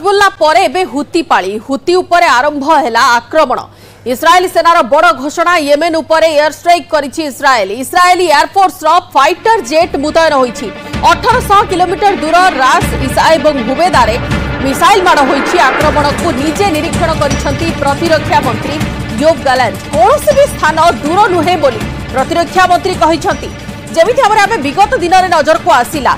Hezbollah परे एबे हुती पाळी हुती उपरे आरंभ हेला आक्रमण। इस्राएल सेनार बड़ घोषणा येमेन उपरे एयर स्ट्राइक करिछि इस्राएल। इस्राएली एयरफोर्स रो फाइटर जेट मुतयन होईछि। 1800 किलोमीटर दूर रास इसा एवं हुबेदारे मिसाइल माड़ होईछि। आक्रमण को निजे निरीक्षण करिसंती प्रतिरक्षा मंत्री योव गालंट। कोनोसी भी स्थान दूर नुहे बोली प्रतिरक्षा मंत्री कहिसंती। जेमिति हमरे आबे विगत दिनरे नजर को आसिला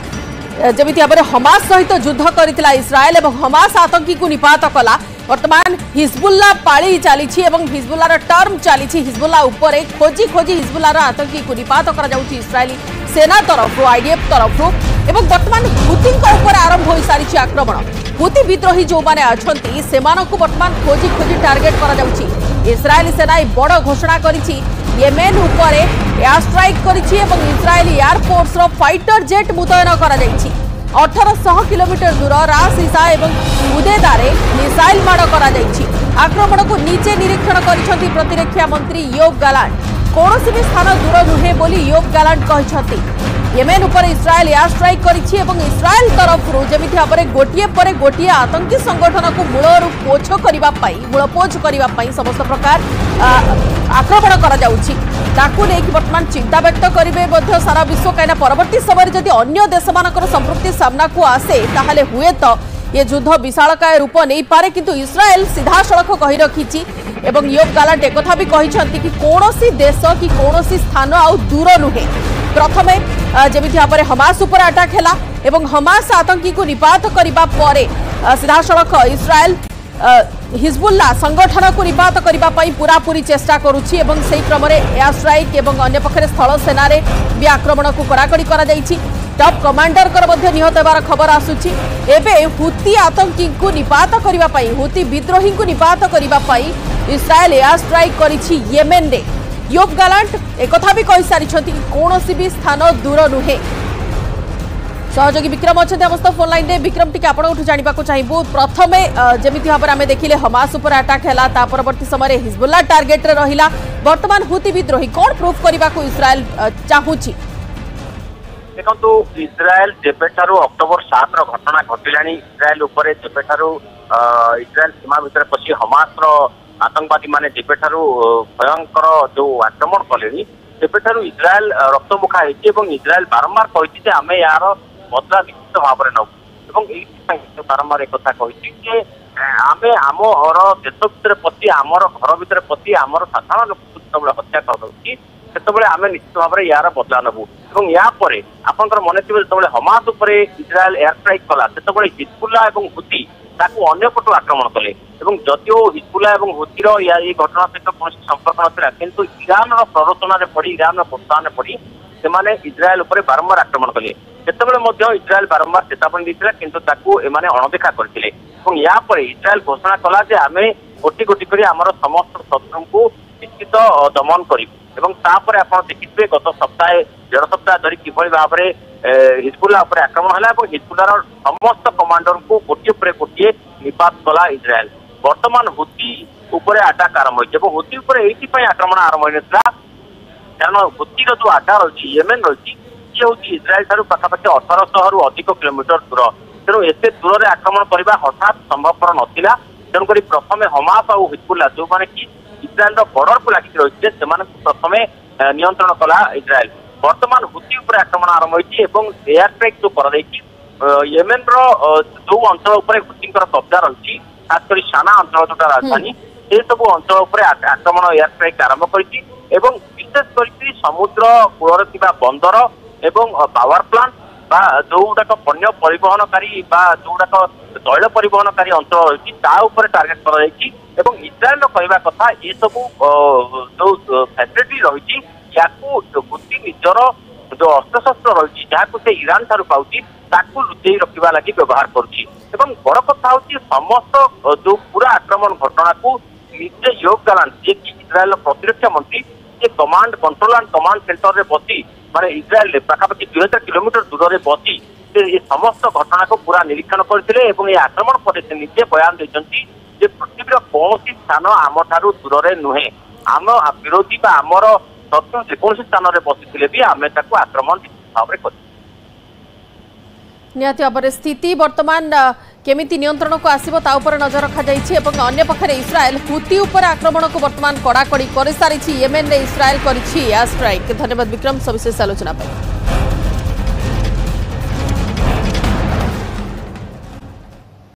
जमी भाव में हमास सहित युद्ध करितला इस्राएल और हमास आतंकी को निपात कला। वर्तमान हिजबुल्ला पाली चली हिजबुल्लार टर्म चली हिजबुल्ला उपर खोजी खोजी हिजबुल्लार आतंकी को निपात करा जाउछि इस्राएली सेना तरफ आईडीएफ तरफ। एवं वर्तमान हुती आरंभ हो सारी आक्रमण। हुती विद्रोही जो माने अछंती सेमानकु वर्तमान खोजी खोजी टार्गेट करा जाउछि। इस्राएली सेना बड़ घोषणा करिछि येमेन उपर एयर स्ट्राइक करिछि। इस्राएली एयरफोर्स रो फाइटर जेट मुतयन करा जाइछि। 1800 किलोमीटर दूर रास इसा एवं उदेदारे मिसाइल माड़ करा जाइछि। आक्रमण को नीचे निरीक्षण करिसथि प्रतिरक्षा मंत्री योव गालंट। कोनोसी भी स्थान दूर नुहे बोली योव गालंट कहिसथि। येमेन उपर इस्राएल एयर स्ट्राइक करिछि। इस्राएल तरफ जमिति भाव में गोटे पर गोटे आतंकी संगठन को मूलपोछ करने समस्त प्रकार आक्रमण करा जाउछि। ताकू लेकि वर्तमान चिंता व्यक्त करेंगे सारा विश्व। कहीं परवर्त समय जदि अन्य देश मानकर संपृक्ति सामना को आसे ताहले हुए तो ये युद्ध विशालकाय रूप नहीं पारे। किंतु इस्राएल सीधा सड़क कही रखी। योव गालंट एक भी कहते कि कौनसी देश कि कौनसी स्थान आउ दूर नुहे। प्रथम जमी भाव में हमास उपर आटाक है। हमास आतंकी को निपात करने सीधासख इस्राएल हिजबुल्ला संगठन को निपात करने पूरापूरी चेष्टा करुच्ची। से क्रम एयर स्ट्राइक और अन्य पक्षे स्थल सेना भी आक्रमण को कड़ाकड़ी कर टॉप कमांडर निहत होवार खबर आसूची। एवं हुती आतंकी को निपात करने हुती विद्रोही को निपात करने इस्राएल एयर स्ट्राइक करिछि येमेन रे। योव गालंट एक भी कही सारी कौन भी स्थान दूर नुहे। सहयोगी विक्रम अच्छा समस्त फोन लाइन में। विक्रम टी आप जानवाक चाहबू प्रथम जमी भाव में देखिले हमास उपर आटाक है परवर्त समय हिजबुल्ला टार्गेट रे रहिला। वर्तमान हुती विद्रोही कौन प्रूफ करने को इस्राएल चाहूँगी? देखो इस्राएल जेबेठारू अक्टोबर 7 घटना घटला इस्राएल उपर जेबेठारू इस्राएल सीमा भितर पशि हमास आतंकवादी माने जेबेठारू भयंकर जो आक्रमण कले जेबेठारू इस्राएल रक्तमुखा होती। इस्राएल बारंबार कहती आम यार बदला निश्चित भाव में नौ। बारंबार एक कही आम आमर देश भितर पति आमर घर भितर पति आमर साधारण लोक जो हत्या करदे से आम निश्चित भाव में यार बदला नबू। यापर आपंकर मन थे जो हमास उपर इस्राएल एयर स्ट्राइक कला से हिजबुल्ला और हुती ताकू अंपटू आक्रमण कले। जदिव हिजबुल्ला और हुतिर या ये घटना सहित कौन संपर्क नाला किंतु ईरान प्ररोचन पड़ ईरान प्रोत्साहन पड़ से इस्राएल उपर बारंबार आक्रमण कले। सेतबले इस्राएल बारंबार चेतावनी देता किंतु ताकू एमाने अणदेखा करथिले। यापर इस्राएल घोषणा कला जे आमे गोटी गोटी करी आमर समस्त शत्रु को निश्चित दमन करिबु। एवं तापर आपण देखिथिबे गत सप्ताह डेढ़ सप्ताह धरी किभली भाव में हिजबुल्ला उपर आक्रमण हला और हिजबुल्लार समस्त कमांडर को गोटे पर गोटे निपात कला इस्राएल। बर्तमान हुती उपर आटाक आरंभ होइछ। हुती उपर एइथिपाई आक्रमण आरंभ होइनथला कारण हुतीर जो आडा रही येमेन रही ये हूँ इस्राएल ठारू पाखापाखि 1800 रु अधिक किलोमीटर दूर। तेणु एत दूर आक्रमण करने हठात संभवपर नाला। तेणुक प्रथम हमास और हिजबुल्ला जो मैंने कि इस्राएल बॉर्डर को लगिक रही है से प्रथम नियंत्रण कला इस्राएल। बर्तमान हुती उपर आक्रमण आरंभ होती एयर स्ट्राइक जो कर येमेन रो अंचल उपर हुती कब्जा रही खासकर साना अंचल जो राजधानी से सब अंचल उपर आक्रमण एयर स्ट्राइक आरंभ करती। विशेष कर समुद्र कूल बंदर एवं पावर प्लांट बा जोगुड़ाक पण्य परिवहनकारी बा जोगुड़ाक तैल परिवहनकारी अंचल रही टार्गेट कर इस्राएल कहवा कथा ये सब जो फैसिलिटी रही या हुती निजर जो अस्त्रशस्त्र रही जहाँ से ईरान ठारू पाँच लुचई रखा लगी व्यवहार करुँच। बड़ कथा हूँ समस्त जो पूरा आक्रमण घटना को निजे योव गालंट जी कि इस्राएल प्रतिरक्षा मंत्री ये command control and command centre में बसी माने इस्राएल पाखापाखि 2000 किलोमीटर दूर में बसी ये समस्त घटना को पूरा निरीक्षण करते आक्रमण पर से निजे बयान देते पृथ्वीर कौन स्थान आम ठारू दूर में नुहे। आम विरोधी आमर शत्रु जेको स्थान में बसी भी आम आक्रमण भाव में कर। निहत भाव स्थिति बर्तमान केमिति नियंत्रण को आसीबो ता उपर नजर रखा जायछि एवं अन्य पखरे इस्राएल हुती उपर आक्रमण को वर्तमान कड़ाकड़ी कर सारी येमेन रे इस्राएल करिछि एयर स्ट्राइक। धन्यवाद विक्रम सविशेष आलोचना।